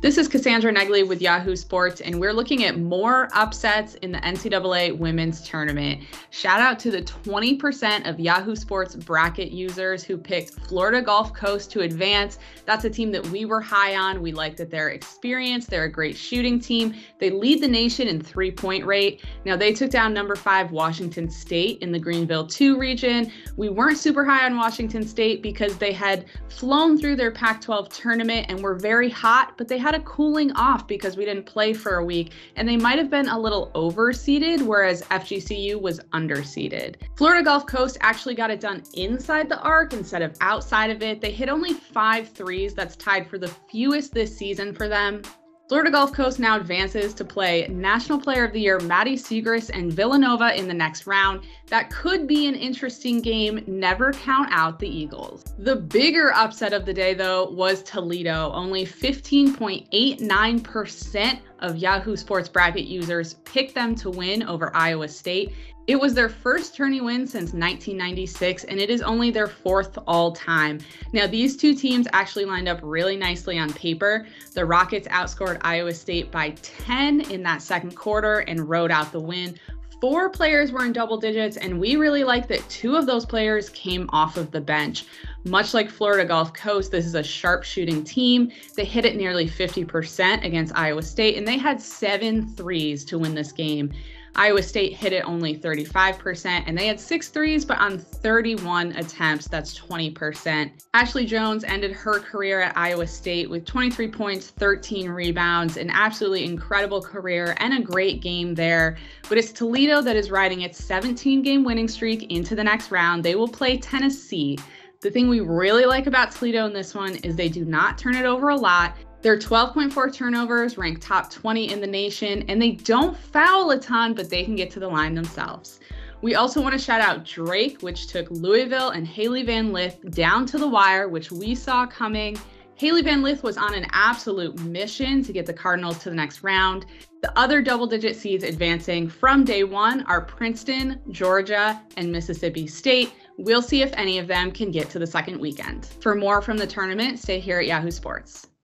This is Cassandra Negley with Yahoo Sports, and we're looking at more upsets in the NCAA Women's Tournament. Shout out to the 20% of Yahoo Sports bracket users who picked Florida Gulf Coast to advance. That's a team that we were high on. We liked that they're experienced. They're a great shooting team. They lead the nation in three-point rate. Now, they took down number 5 Washington State in the Greenville 2 region. We weren't super high on Washington State because they had flown through their Pac-12 tournament and were very hot, but they had a cooling off because we didn't play for a week, and they might have been a little overseeded, whereas FGCU was underseeded. Florida Gulf Coast actually got it done inside the arc instead of outside of it. They hit only 5 threes. That's tied for the fewest this season for them. Florida Gulf Coast now advances to play National Player of the Year Maddie Segris and Villanova in the next round. That could be an interesting game. Never count out the Eagles. The bigger upset of the day, though, was Toledo. Only 15.89% of Yahoo Sports bracket users picked them to win over Iowa State. It was their first tourney win since 1996, and it is only their 4th all time. Now, these two teams actually lined up really nicely on paper. The Rockets outscored Iowa State by 10 in that second quarter and rode out the win. 4 players were in double digits, and we really like that 2 of those players came off of the bench. Much like Florida Gulf Coast, this is a sharp shooting team. They hit it nearly 50% against Iowa State, and they had 7 threes to win this game. Iowa State hit it only 35%, and they had 6 threes, but on 31 attempts, that's 20%. Ashley Jones ended her career at Iowa State with 23 points, 13 rebounds, an absolutely incredible career and a great game there. But it's Toledo that is riding its 17-game winning streak into the next round. They will play Tennessee. The thing we really like about Toledo in this one is they do not turn it over a lot. Their 12.4 turnovers rank top 20 in the nation, and they don't foul a ton, but they can get to the line themselves. We also want to shout out Drake, which took Louisville and Haley Van Lith down to the wire, which we saw coming. Haley Van Lith was on an absolute mission to get the Cardinals to the next round. The other double-digit seeds advancing from day one are Princeton, Georgia, and Mississippi State. We'll see if any of them can get to the second weekend. For more from the tournament, stay here at Yahoo Sports.